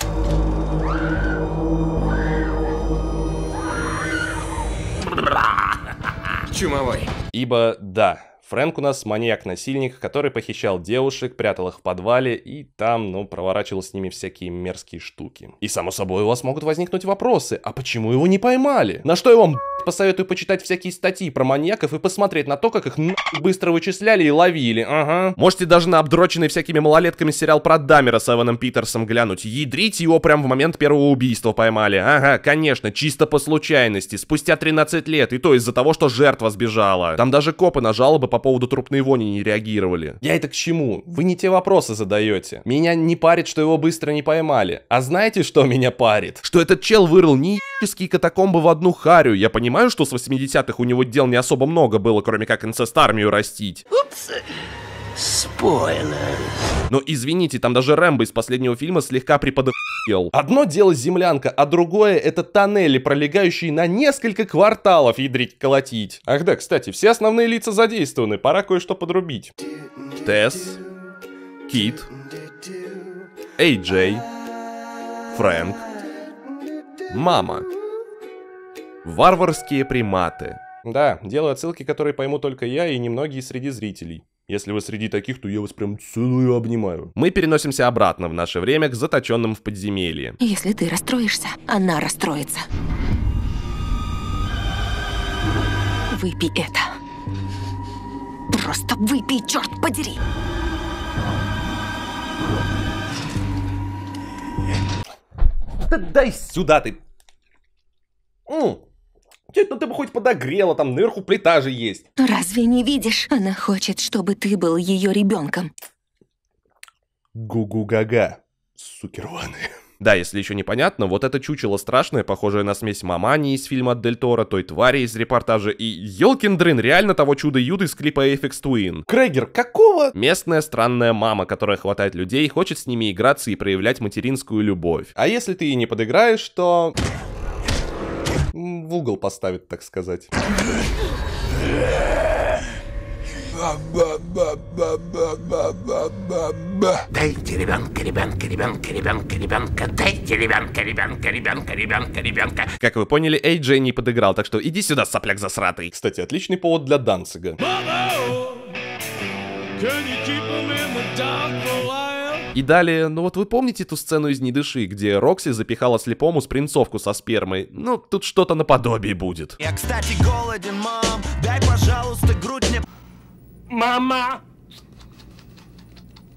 Чумовой. Ибо да, Фрэнк у нас маньяк-насильник, который похищал девушек, прятал их в подвале и там, ну, проворачивал с ними всякие мерзкие штуки. И само собой у вас могут возникнуть вопросы, а почему его не поймали? На что я вам посоветую почитать всякие статьи про маньяков и посмотреть на то, как их быстро вычисляли и ловили, ага. Можете даже на обдроченный всякими малолетками сериал про Даммера с Эваном Питерсом глянуть. Ядрить, его прям в момент первого убийства поймали. Ага, конечно, чисто по случайности, спустя тринадцать лет, и то из-за того, что жертва сбежала. Там даже копы на жалобы по поводу трупной вони не реагировали. Я это к чему? Вы не те вопросы задаете. Меня не парит, что его быстро не поймали. А знаете, что меня парит? Что этот чел вырыл неебические катакомбы в одну харю. Я понимаю, что с восьмидесятых у него дел не особо много было, кроме как инцест-армию растить. Упс. Спойлер. Но извините, там даже Рэмбо из последнего фильма слегка приподъел. Одно дело землянка, а другое это тоннели, пролегающие на несколько кварталов, ядрить колотить. Ах да, кстати, все основные лица задействованы, пора кое-что подрубить. Тесс, Кит, Эй Джей, Фрэнк, мама. Варварские приматы. Да, делаю отсылки, которые пойму только я и немногие среди зрителей. Если вы среди таких, то я вас прям целую обнимаю. Мы переносимся обратно в наше время к заточенным в подземелье. Если ты расстроишься, она расстроится. Выпей это. Просто выпей, черт подери. Да дай сюда ты. Ну ты бы хоть подогрела, там наверху плита же есть. Разве не видишь? Она хочет, чтобы ты был ее ребенком. Гу-гу-га-га, суки рваные. Да, если еще непонятно, вот это чучело страшное, похожее на смесь Мамани из фильма от Дель Торо, той твари из репортажа и елкин дрын, реально того чуда Юды из клипа Aphex Twin. Крэгер, какого? Местная странная мама, которая хватает людей, хочет с ними играться и проявлять материнскую любовь. А если ты ей не подыграешь, то... в угол поставит, так сказать. Дайте ребенка, ребенка, ребенка, ребенка, ребенка, дайте ребенка, ребенка, ребенка, ребенка, ребенка. Как вы поняли, Эй Джей не подыграл, так что иди сюда, сопляк засратый. Кстати, отличный повод для Данцига. И далее, ну вот вы помните ту сцену из «Не дыши», где Рокси запихала слепому спринцовку со спермой? Ну, тут что-то наподобие будет. Я, кстати, голоден, мам, дай, пожалуйста, грудь мне... Мама!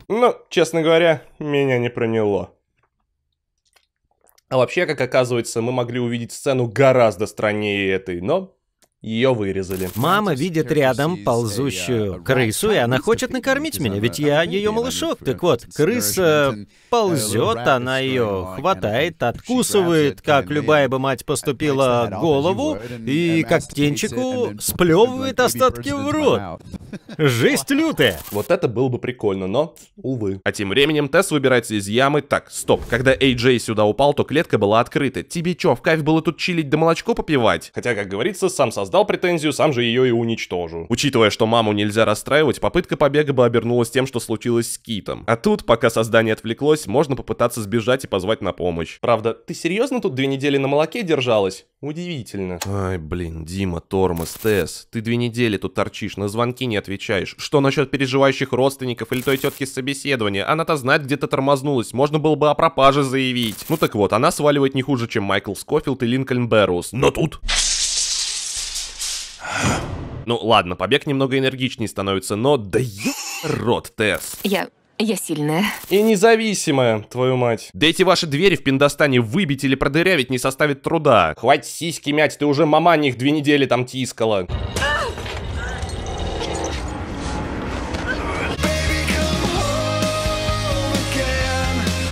Ну, честно говоря, меня не проняло. А вообще, как оказывается, мы могли увидеть сцену гораздо страннее этой, но... ее вырезали. Мама видит рядом ползущую крысу, и она хочет накормить меня, ведь я ее малышок. Так вот, крыса ползет, она ее хватает, откусывает, как любая бы мать поступила, голову, и как птенчику сплевывает остатки в рот. Жесть лютая. Вот это было бы прикольно, но, увы. А тем временем Тесс выбирается из ямы. Так, стоп, когда Эй Джей сюда упал, то клетка была открыта. Тебе чё, в кайф было тут чилить да молочко попивать? Хотя, как говорится, сам создал Сдал претензию, сам же ее и уничтожу. Учитывая, что маму нельзя расстраивать, попытка побега бы обернулась тем, что случилось с Китом. А тут, пока создание отвлеклось, можно попытаться сбежать и позвать на помощь. Правда, ты серьезно тут две недели на молоке держалась? Удивительно. Ай, блин, Дима, тормоз, Тесс, ты две недели тут торчишь, на звонки не отвечаешь. Что насчет переживающих родственников или той тетки с собеседования? Она-то знает, где-то тормознулась, можно было бы о пропаже заявить. Ну так вот, она сваливает не хуже, чем Майкл Скофилд и Линкольн Беррус. Но тут... Ну ладно, побег немного энергичнее становится, но да ё... рот, Тесс. Я... я сильная. И независимая, твою мать. Да эти ваши двери в Пиндостане выбить или продырявить не составит труда. Хватит сиськи мять, ты уже мама них две недели там тискала.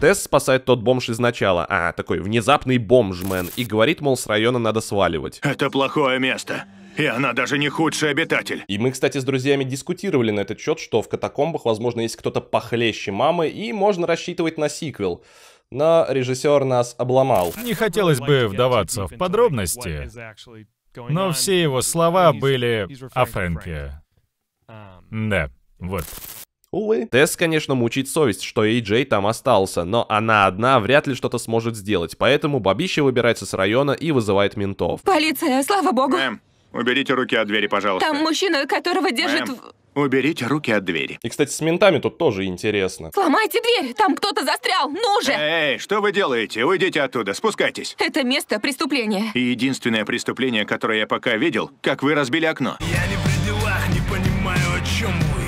Тесс спасает тот бомж из начала, а, такой внезапный бомжмен, и говорит, мол, с района надо сваливать. Это плохое место. И она даже не худший обитатель. И мы, кстати, с друзьями дискутировали на этот счет, что в катакомбах, возможно, есть кто-то похлеще мамы, и можно рассчитывать на сиквел. Но режиссер нас обломал. Не хотелось бы вдаваться в подробности, но все его слова были о Фрэнке. Да, вот. Увы. Тесс, конечно, мучит совесть, что Эй Джей там остался, но она одна вряд ли что-то сможет сделать, поэтому бабища выбирается с района и вызывает ментов. Полиция, слава богу. Эм. Уберите руки от двери, пожалуйста. Там мужчина, которого держит... Мэм, уберите руки от двери. И, кстати, с ментами тут тоже интересно. Сломайте дверь, там кто-то застрял, ну же! Эй, что вы делаете? Уйдите оттуда, спускайтесь. Это место преступления. И единственное преступление, которое я пока видел, как вы разбили окно. Я не при делах, не понимаю, о чем вы.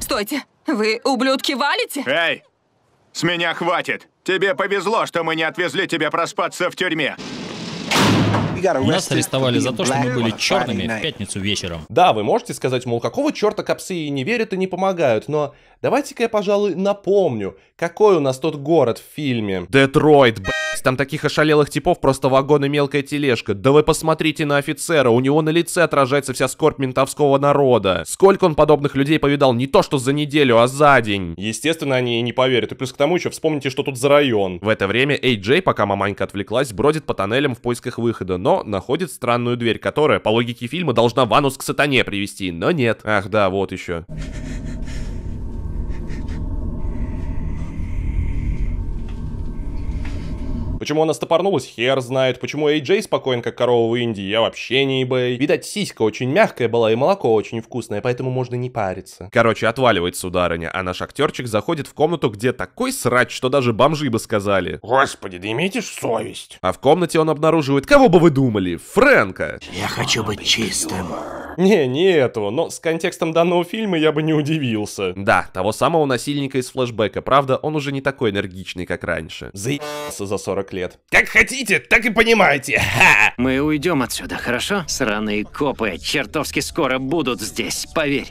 Стойте, вы, ублюдки, валите? Эй, с меня хватит. Тебе повезло, что мы не отвезли тебя проспаться в тюрьме. Нас арестовали за то, что мы были черными в пятницу вечером. Да, вы можете сказать, мол, какого черта копсы и не верят и не помогают, но давайте-ка я, пожалуй, напомню, какой у нас тот город в фильме. Детройт, б***ь, там таких ошалелых типов просто вагон и мелкая тележка. Да вы посмотрите на офицера, у него на лице отражается вся скорбь ментовского народа. Сколько он подобных людей повидал не то что за неделю, а за день. Естественно, они и не поверят, и плюс к тому еще вспомните, что тут за район. В это время Эй Джей, пока маманька отвлеклась, бродит по тоннелям в поисках выхода, но находит странную дверь, которая, по логике фильма, должна Ванус к сатане привести, но нет. Ах да, вот еще. Почему она стопорнулась, хер знает. Почему Эй Джей спокоен, как корова в Индии, я вообще не eBay. Видать, сиська очень мягкая была и молоко очень вкусное, поэтому можно не париться. Короче, отваливает сударыня, а наш актерчик заходит в комнату, где такой срач, что даже бомжи бы сказали. Господи, да имейте ж совесть. А в комнате он обнаруживает, кого бы вы думали, Фрэнка. Я хочу быть чистым. Не, не этого, но с контекстом данного фильма я бы не удивился. Да, того самого насильника из флешбека, правда, он уже не такой энергичный, как раньше. Заебался за сорок сорок лет. Как хотите, так и понимаете. Ха! Мы уйдем отсюда, хорошо? Сраные копы чертовски скоро будут здесь, поверь.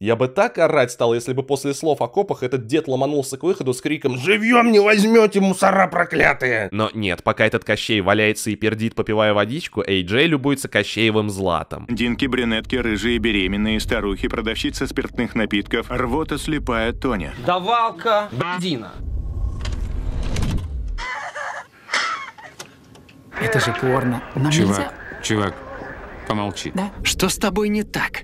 Я бы так орать стал, если бы после слов о копах этот дед ломанулся к выходу с криком «Живьем не возьмете, мусора проклятые!». Но нет, пока этот Кощей валяется и пердит, попивая водичку, Эй-Джей любуется Кощеевым златом. Динки, брюнетки, рыжие, беременные, старухи, продавщица спиртных напитков, рвота слепая Тоня. Давалка Дина. Это же порно. Нам чувак, нельзя? Чувак, помолчи. Да? Что с тобой не так?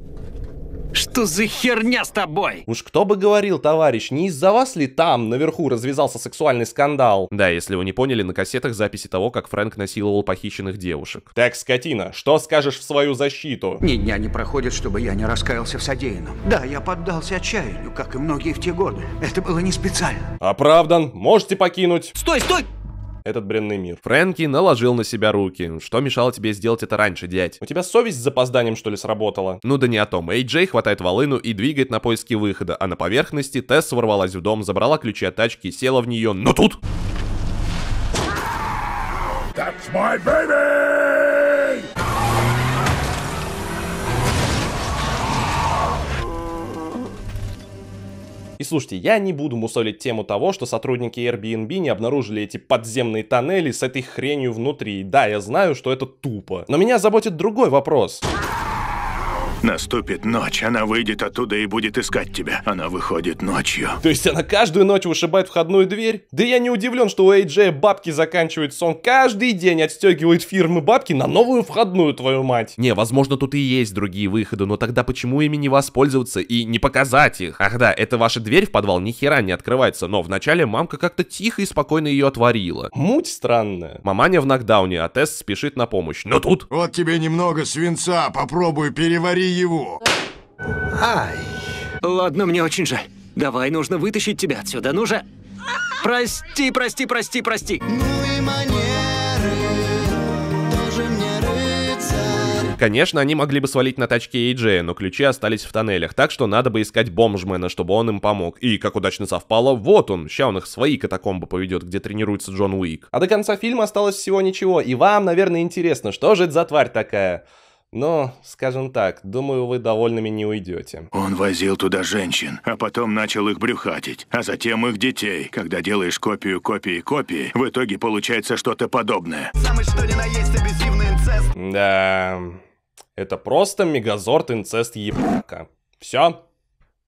Что за херня с тобой? Уж кто бы говорил, товарищ, не из-за вас ли там наверху развязался сексуальный скандал? Да, если вы не поняли, на кассетах записи того, как Фрэнк насиловал похищенных девушек. Так, скотина, что скажешь в свою защиту? Ни дня не проходит, чтобы я не раскаялся в содеянном. Да, я поддался отчаянию, как и многие в те годы. Это было не специально. Оправдан, можете покинуть. Стой, стой! Этот бренный мир. Фрэнки наложил на себя руки. Что мешало тебе сделать это раньше, дядь? У тебя совесть с запозданием, что ли, сработала? Ну да не о том. Эй-Джей хватает волыну и двигает на поиски выхода, а на поверхности Тесс ворвалась в дом, забрала ключи от тачки, села в нее, но тут... That's my baby! И слушайте, я не буду мусолить тему того, что сотрудники Airbnb не обнаружили эти подземные тоннели с этой хренью внутри. Да, я знаю, что это тупо. Но меня заботит другой вопрос. Наступит ночь, она выйдет оттуда и будет искать тебя. Она выходит ночью. То есть она каждую ночь вышибает входную дверь? Да я не удивлен, что у Эй-Джея бабки заканчиваются. Он каждый день отстегивает фирмы бабки на новую входную, твою мать. Не, возможно, тут и есть другие выходы, но тогда почему ими не воспользоваться и не показать их? Ах да, это ваша дверь в подвал ни хера не открывается, но вначале мамка как-то тихо и спокойно ее отворила. Муть странная. Маманя в нокдауне, а Тесс спешит на помощь. Но тут... Вот тебе немного свинца, попробуй переварить его. Ай. Ладно, мне очень жаль. Давай, нужно вытащить тебя отсюда. Ну же. Прости, прости, прости, прости. Ну и манеры, тоже мне рыцарь. Конечно, они могли бы свалить на тачке Эй-Джея, но ключи остались в тоннелях, так что надо бы искать бомжмена, чтобы он им помог. И, как удачно совпало, вот он. Ща он их в свои катакомбы поведет, где тренируется Джон Уик. А до конца фильма осталось всего ничего, и вам, наверное, интересно, что же это за тварь такая? Но, скажем так, думаю, вы довольными не уйдете. Он возил туда женщин, а потом начал их брюхатить, а затем их детей. Когда делаешь копию, копии, копии, в итоге получается что-то подобное. Самый что ни на есть абьюзивный инцест. Да, это просто мегазорт инцест ебака. Все.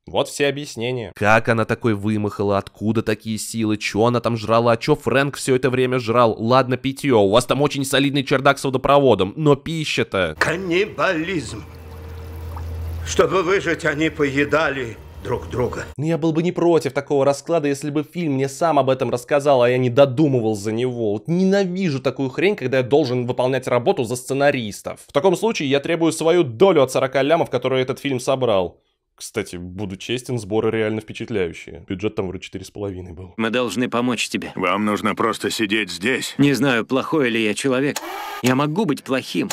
Вот все объяснения. Как она такой вымахала, откуда такие силы, чё она там жрала, чё Фрэнк все это время жрал? Ладно, питье, у вас там очень солидный чердак с водопроводом, но пища-то... Каннибализм. Чтобы выжить, они поедали друг друга. Ну я был бы не против такого расклада, если бы фильм мне сам об этом рассказал, а я не додумывал за него. Вот ненавижу такую хрень, когда я должен выполнять работу за сценаристов. В таком случае я требую свою долю от сорока лямов, которые этот фильм собрал. Кстати, буду честен, сборы реально впечатляющие. Бюджет там вроде четыре с половиной был. Мы должны помочь тебе. Вам нужно просто сидеть здесь. Не знаю, плохой ли я человек. Я могу быть плохим.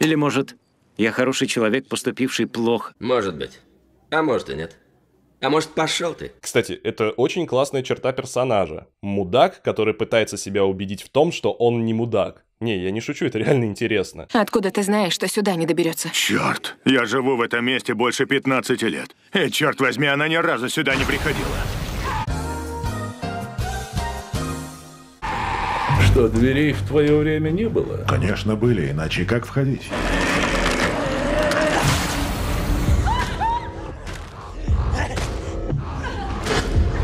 Или, может, я хороший человек, поступивший плохо. Может быть. А может и нет. А может, пошел ты? Кстати, это очень классная черта персонажа. Мудак, который пытается себя убедить в том, что он не мудак. Не, я не шучу, это реально интересно. Откуда ты знаешь, что сюда не доберется? Черт, я живу в этом месте больше пятнадцати лет. И, черт возьми, она ни разу сюда не приходила. Что, дверей в твое время не было? Конечно, были, иначе как входить?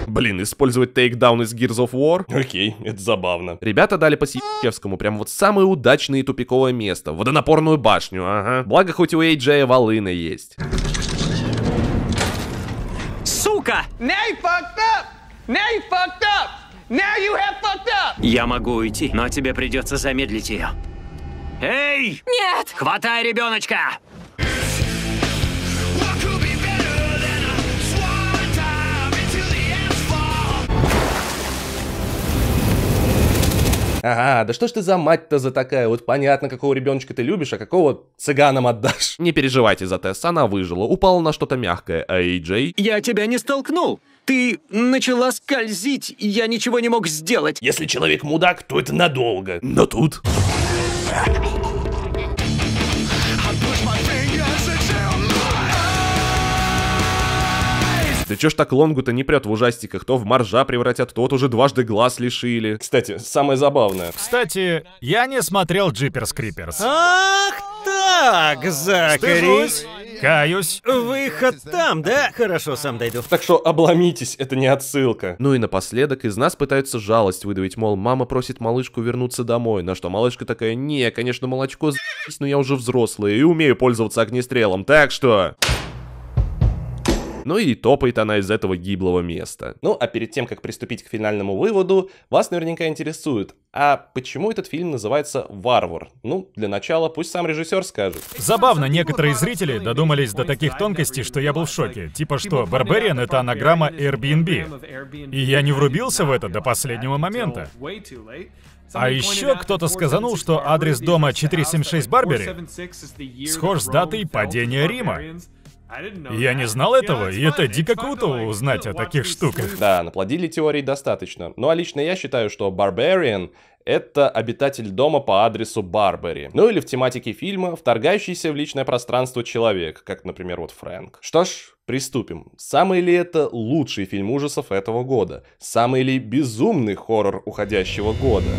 Блин, использовать тейкдаун из Gears of War? Окей, okay, это забавно. Ребята дали по Сиевскому прям вот самое удачное и тупиковое место. Водонапорную башню, ага. Благо, хоть у Эй-Джея волына есть. Сука! Я могу уйти, но тебе придется замедлить ее. Эй! Нет! Хватай ребеночка! Ага, да что ж ты за мать-то за такая? Вот понятно, какого ребеночка ты любишь, а какого цыганам отдашь. Не переживайте за Тесс, она выжила, упала на что-то мягкое, а Эй-Джей... Я тебя не столкнул, Ты начала скользить, и я ничего не мог сделать. Если человек мудак, то это надолго. Но тут... Да чё ж так Лонгу-то не прет в ужастиках? То в моржа превратят, то вот уже дважды глаз лишили. Кстати, самое забавное. Кстати, я не смотрел Джиперс Криперс. Ах так, Закари. Каюсь. Выход там, да? Хорошо, сам дойду. Так что обломитесь, это не отсылка. Ну и напоследок из нас пытаются жалость выдавить, мол, мама просит малышку вернуться домой. На что малышка такая: не, конечно, молочко за***ь, но я уже взрослая и умею пользоваться огнестрелом, так что... Ну и топает она из этого гиблого места. Ну а перед тем, как приступить к финальному выводу, вас наверняка интересует, а почему этот фильм называется «Варвар»? Ну, для начала пусть сам режиссер скажет. Забавно, некоторые зрители додумались до таких тонкостей, что я был в шоке. Типа что «Барбариан» — это анаграмма Airbnb. И я не врубился в это до последнего момента. А еще кто-то сказанул, что адрес дома четыреста семьдесят шесть Барбери схож с датой падения Рима. Я не знал этого, и это дико круто узнать о таких штуках. Да, наплодили теорий достаточно. Ну а лично я считаю, что Barbarian — это обитатель дома по адресу Барбери. Ну или в тематике фильма вторгающийся в личное пространство человек, как, например, вот Фрэнк. Что ж, приступим. Самый ли это лучший фильм ужасов этого года? Самый ли безумный хоррор уходящего года?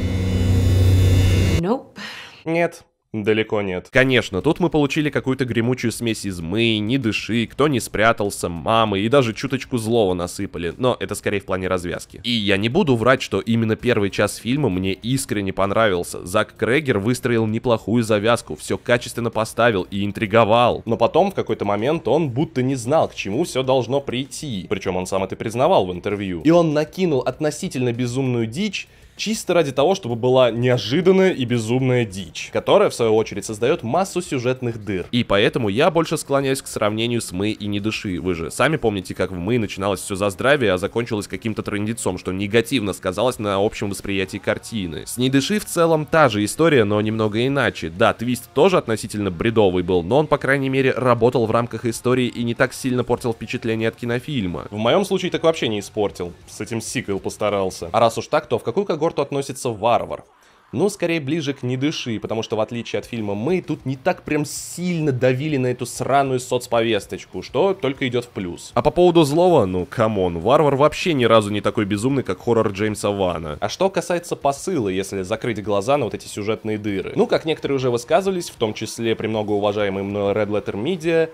Nope. Нет. Далеко нет. Конечно, тут мы получили какую-то гремучую смесь из «мы», «не дыши», «кто не спрятался», «мамы» и даже чуточку злого насыпали, но это скорее в плане развязки. И я не буду врать, что именно первый час фильма мне искренне понравился. Зак Крэгер выстроил неплохую завязку, все качественно поставил и интриговал. Но потом в какой-то момент он будто не знал, к чему все должно прийти. Причем он сам это признавал в интервью. И он накинул относительно безумную дичь, чисто ради того, чтобы была неожиданная и безумная дичь, которая, в свою очередь, создает массу сюжетных дыр. И поэтому я больше склоняюсь к сравнению с «Мы» и «Не дыши». Вы же сами помните, как в «Мы» начиналось все за здравие, а закончилось каким-то трындецом, что негативно сказалось на общем восприятии картины. С «Не дыши» в целом та же история, но немного иначе. Да, твист тоже относительно бредовый был, но он, по крайней мере, работал в рамках истории и не так сильно портил впечатление от кинофильма. В моем случае так вообще не испортил. С этим сиквел постарался. А раз уж так, то в какую когорту относится «Варвар»? Ну, скорее ближе к «Не дыши», потому что в отличие от фильма «Мы», тут не так прям сильно давили на эту сраную соцповесточку, что только идет в плюс. А по поводу злого, ну камон, «Варвар» вообще ни разу не такой безумный, как хоррор Джеймса Вана. А что касается посыла, если закрыть глаза на вот эти сюжетные дыры? Ну, как некоторые уже высказывались, в том числе премногоуважаемый мной Red Letter Media,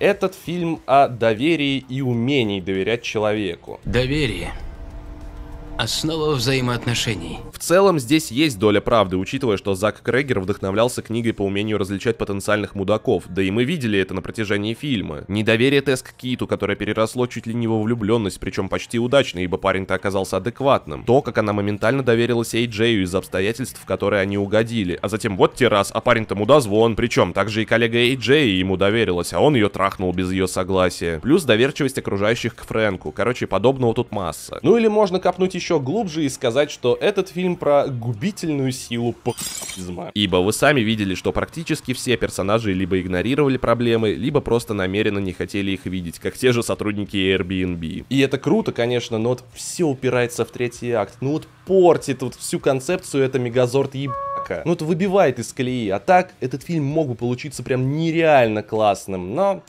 этот фильм о доверии и умении доверять человеку. Доверие — основа взаимоотношений. В целом здесь есть доля правды, учитывая, что Зак Крэгер вдохновлялся книгой по умению различать потенциальных мудаков, да и мы видели это на протяжении фильма. Недоверие Тесс к Киту, которое переросло чуть ли не во влюбленность, причем почти удачно, ибо парень-то оказался адекватным. То, как она моментально доверилась Эй-Джею из обстоятельств, в которые они угодили, а затем вот те раз, а парень-то мудозвон, причем также и коллега Эй-Джея ему доверилась, а он ее трахнул без ее согласия. Плюс доверчивость окружающих к Фрэнку, короче, подобного тут масса. Ну или можно копнуть еще глубже и сказать, что этот фильм про губительную силу похизма. Ибо вы сами видели, что практически все персонажи либо игнорировали проблемы, либо просто намеренно не хотели их видеть, как те же сотрудники Airbnb. И это круто, конечно, но вот все упирается в третий акт. Ну вот портит вот всю концепцию это мегазорд ебака. Ну вот выбивает из колеи. А так, этот фильм мог бы получиться прям нереально классным, но,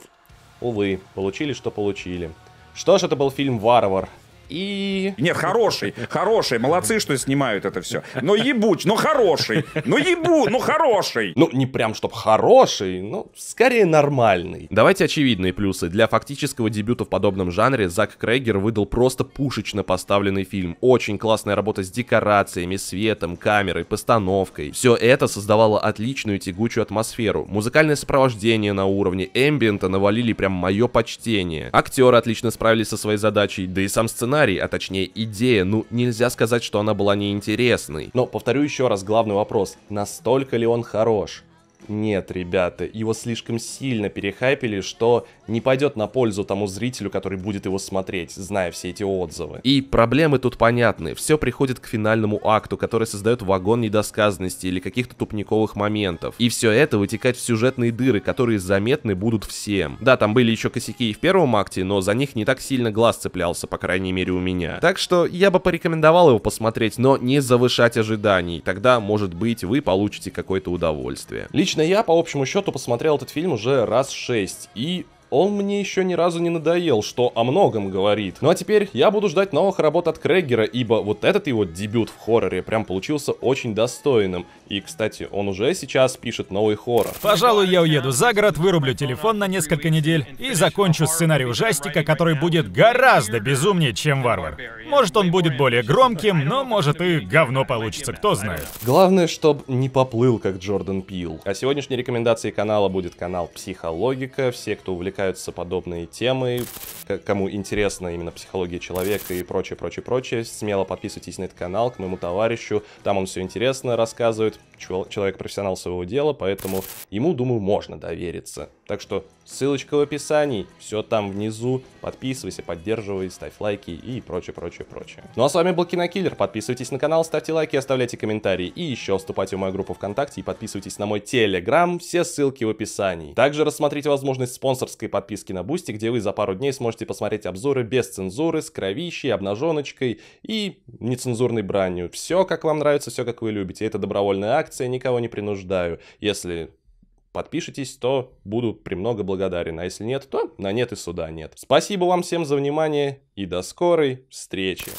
увы, получили, что получили. Что ж, это был фильм «Варвар». И... Нет, хороший, хороший, молодцы, что снимают это все. Но ебуч, но хороший, но ебу, но хороший. Ну, не прям чтоб хороший, но скорее нормальный. Давайте очевидные плюсы. Для фактического дебюта в подобном жанре Зак Крэгер выдал просто пушечно поставленный фильм. Очень классная работа с декорациями, светом, камерой, постановкой. Все это создавало отличную тягучую атмосферу. Музыкальное сопровождение на уровне, эмбиента навалили прям мое почтение. Актеры отлично справились со своей задачей, да и сам сценарий, а точнее идея, ну нельзя сказать, что она была неинтересной. Но повторю еще раз главный вопрос: настолько ли он хорош? Нет, ребята, его слишком сильно перехайпили, что не пойдет на пользу тому зрителю, который будет его смотреть, зная все эти отзывы. И проблемы тут понятны. Все приходит к финальному акту, который создает вагон недосказанности или каких-то тупниковых моментов. И все это вытекает в сюжетные дыры, которые заметны будут всем. Да, там были еще косяки и в первом акте, но за них не так сильно глаз цеплялся, по крайней мере у меня. Так что я бы порекомендовал его посмотреть, но не завышать ожиданий. Тогда, может быть, вы получите какое-то удовольствие. Лично я, по общему счету, посмотрел этот фильм уже раз шесть и... он мне еще ни разу не надоел, что о многом говорит. Ну а теперь я буду ждать новых работ от Крэггера, ибо вот этот его дебют в хорроре прям получился очень достойным. И, кстати, он уже сейчас пишет новый хоррор. Пожалуй, я уеду за город, вырублю телефон на несколько недель и закончу сценарий ужастика, который будет гораздо безумнее, чем «Варвар». Может, он будет более громким, но может и говно получится, кто знает. Главное, чтобы не поплыл, как Джордан Пил. А сегодняшней рекомендацией канала будет канал «Психологика». Все, кто увлекается подобные темы, кому интересна именно психология человека и прочее, прочее, прочее, смело подписывайтесь на этот канал, к моему товарищу, там он все интересно рассказывает, человек профессионал своего дела, поэтому ему, думаю, можно довериться. Так что ссылочка в описании, все там внизу, подписывайся, поддерживай, ставь лайки и прочее, прочее, прочее. Ну а с вами был Кинокиллер, подписывайтесь на канал, ставьте лайки, оставляйте комментарии и еще вступайте в мою группу ВКонтакте и подписывайтесь на мой Телеграм, все ссылки в описании. Также рассмотрите возможность спонсорской подписки на Бусти, где вы за пару дней сможете посмотреть обзоры без цензуры, с кровищей, обнаженочкой и нецензурной бранью. Все, как вам нравится, все, как вы любите. Это добровольная акция, никого не принуждаю. Если подпишитесь, то буду премного благодарен, а если нет, то на нет и суда нет. Спасибо вам всем за внимание и до скорой встречи.